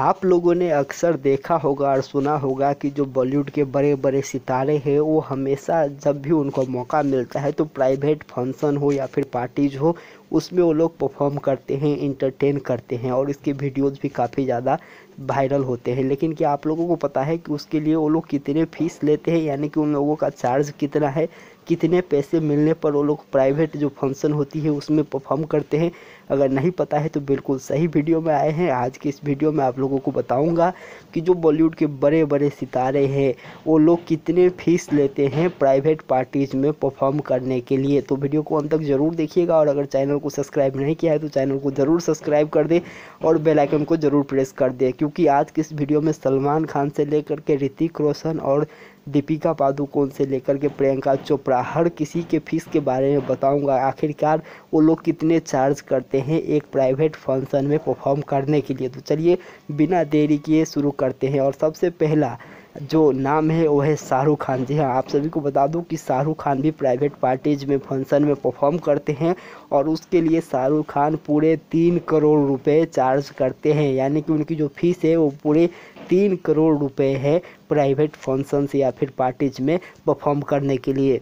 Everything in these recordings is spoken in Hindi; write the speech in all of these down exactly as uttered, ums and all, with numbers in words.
आप लोगों ने अक्सर देखा होगा और सुना होगा कि जो बॉलीवुड के बड़े बड़े सितारे हैं वो हमेशा जब भी उनको मौका मिलता है तो प्राइवेट फंक्शन हो या फिर पार्टीज हो उसमें वो लोग परफॉर्म करते हैं, इंटरटेन करते हैं और इसके वीडियोस भी काफ़ी ज़्यादा वायरल होते हैं। लेकिन क्या आप लोगों को पता है कि उसके लिए वो लोग कितने फीस लेते हैं, यानी कि उन लोगों का चार्ज कितना है, कितने पैसे मिलने पर वो लोग प्राइवेट जो फंक्शन होती है उसमें परफॉर्म करते हैं? अगर नहीं पता है तो बिल्कुल सही वीडियो में आए हैं। आज के इस वीडियो में आप लोगों को बताऊंगा कि जो बॉलीवुड के बड़े बड़े सितारे हैं वो लोग कितने फीस लेते हैं प्राइवेट पार्टीज़ में परफॉर्म करने के लिए। तो वीडियो को अंत तक ज़रूर देखिएगा और अगर चैनल को सब्सक्राइब नहीं किया है तो चैनल को ज़रूर सब्सक्राइब कर दें और बेल आइकन को ज़रूर प्रेस कर दें, क्योंकि आज के इस वीडियो में सलमान खान से लेकर के ऋतिक रोशन और दीपिका पादुकोण से लेकर के प्रियंका चोपड़ा, हर किसी के फीस के बारे में बताऊंगा। आखिरकार वो लोग कितने चार्ज करते हैं एक प्राइवेट फंक्शन में परफॉर्म करने के लिए। तो चलिए बिना देरी किए शुरू करते हैं। और सबसे पहला जो नाम है वो है शाहरुख खान। जी हाँ, आप सभी को बता दूं कि शाहरुख खान भी प्राइवेट पार्टीज में फंक्शन में परफॉर्म करते हैं और उसके लिए शाहरुख खान पूरे तीन करोड़ रुपए चार्ज करते हैं, यानी कि उनकी जो फीस है वो पूरे तीन करोड़ रुपए है प्राइवेट फंक्शन या फिर पार्टीज में परफॉर्म करने के लिए।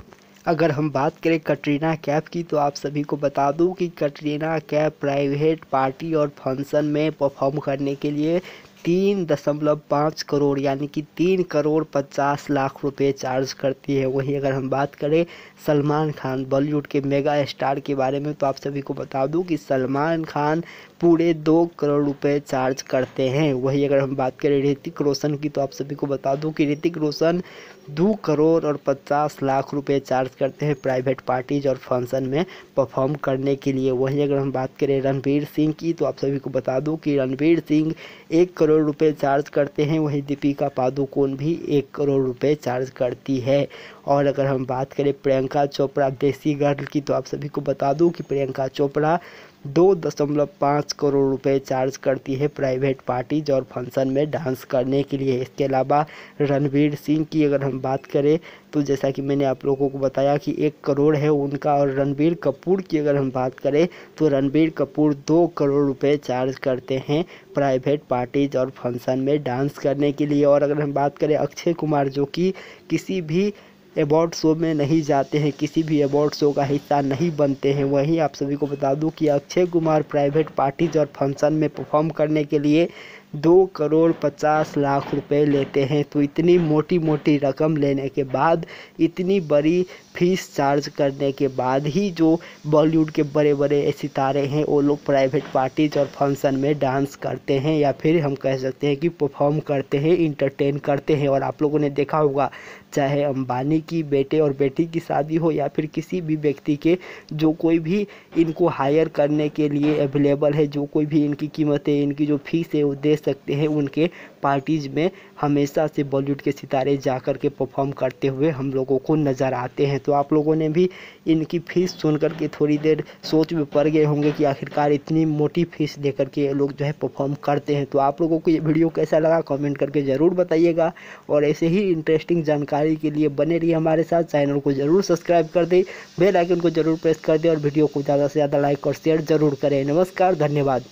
अगर हम बात करें कैटरीना कैफ की तो आप सभी को बता दूं कि कैटरीना कैफ प्राइवेट पार्टी और फंक्शन में परफॉर्म करने के लिए तीन दशमलव पाँच करोड़ यानी कि तीन करोड़ पचास लाख रुपए चार्ज करती है। वहीं अगर हम बात करें सलमान खान बॉलीवुड के मेगा स्टार के बारे में तो आप सभी को बता दूं कि सलमान खान पूरे दो करोड़ रुपए चार्ज करते हैं। वहीं अगर हम बात करें ऋतिक रोशन की तो आप सभी को बता दूं कि ऋतिक रोशन दो करोड़ और पचास लाख रुपए चार्ज करते हैं प्राइवेट पार्टीज और फंक्शन में परफॉर्म करने के लिए। वहीं अगर हम बात करें रणबीर सिंह की तो आप सभी को बता दूं कि रणबीर सिंह एक करोड़ रुपए चार्ज करते हैं। वहीं दीपिका पादुकोण भी एक करोड़ रुपए चार्ज करती है। और अगर हम बात करें प्रियंका चोपड़ा देसी गर्ल की तो आप सभी को बता दूं कि प्रियंका चोपड़ा दो दशमलव पाँच करोड़ रुपए चार्ज करती है प्राइवेट पार्टीज और फंक्शन में डांस करने के लिए। इसके अलावा रणवीर सिंह की अगर हम बात करें तो जैसा कि मैंने आप लोगों को बताया कि एक करोड़ है उनका। और रणबीर कपूर की अगर हम बात करें तो रणबीर कपूर दो करोड़ रुपए चार्ज करते हैं प्राइवेट पार्टीज और फंक्शन में डांस करने के लिए। और अगर हम बात करें अक्षय कुमार, जो कि किसी भी अवार्ड शो में नहीं जाते हैं, किसी भी अवार्ड शो का हिस्सा नहीं बनते हैं, वहीं आप सभी को बता दूं कि अक्षय कुमार प्राइवेट पार्टीज और फंक्शन में परफॉर्म करने के लिए दो करोड़ पचास लाख रुपए लेते हैं। तो इतनी मोटी मोटी रकम लेने के बाद, इतनी बड़ी फीस चार्ज करने के बाद ही जो बॉलीवुड के बड़े बड़े सितारे हैं वो लोग प्राइवेट पार्टीज और फंक्शन में डांस करते हैं या फिर हम कह सकते हैं कि परफॉर्म करते हैं, इंटरटेन करते हैं। और आप लोगों ने देखा होगा, चाहे अंबानी की बेटे और बेटी की शादी हो या फिर किसी भी व्यक्ति के, जो कोई भी इनको हायर करने के लिए अवेलेबल है, जो कोई भी इनकी कीमतें, इनकी जो फीस है वो दे सकते हैं, उनके पार्टीज में हमेशा से बॉलीवुड के सितारे जाकर के परफॉर्म करते हुए हम लोगों को नज़र आते हैं। तो आप लोगों ने भी इनकी फीस सुनकर के थोड़ी देर सोच में पड़ गए होंगे कि आखिरकार इतनी मोटी फीस देकर के ये लोग जो है परफॉर्म करते हैं। तो आप लोगों को ये वीडियो कैसा लगा कमेंट करके ज़रूर बताइएगा और ऐसे ही इंटरेस्टिंग जानकारी के लिए बने रहिए हमारे साथ। चैनल को ज़रूर सब्सक्राइब कर दें, बेल आइकन को ज़रूर प्रेस कर दें और वीडियो को ज़्यादा से ज़्यादा लाइक और शेयर ज़रूर करें। नमस्कार, धन्यवाद।